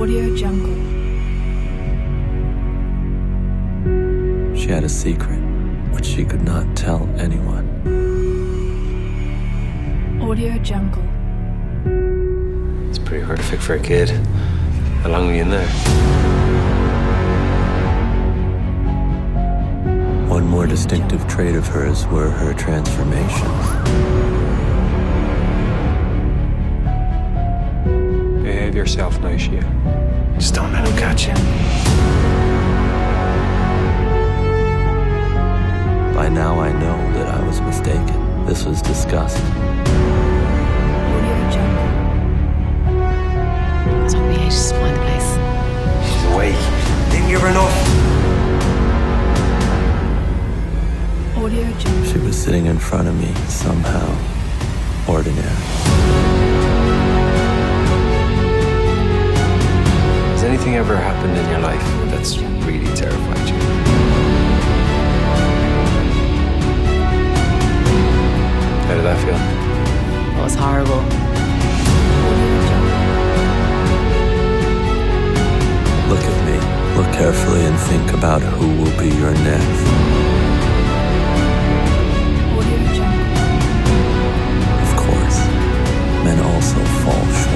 AudioJungle. She had a secret, which she could not tell anyone. AudioJungle. It's pretty horrific for a kid. How long were you in there? One more distinctive trait of hers were her transformations. Yourself now, Shia. Just don't let him catch you. By now I know that I was mistaken. This was disgust. It's on the edge, just find a place. She's awake. Didn't give her enough. AudioJungle. She was sitting in front of me, somehow ordinary. Anything ever happened in your life that's really terrified you? How did that feel? It was horrible. Look at me. Look carefully and think about who will be your next. Of course, men also fall short.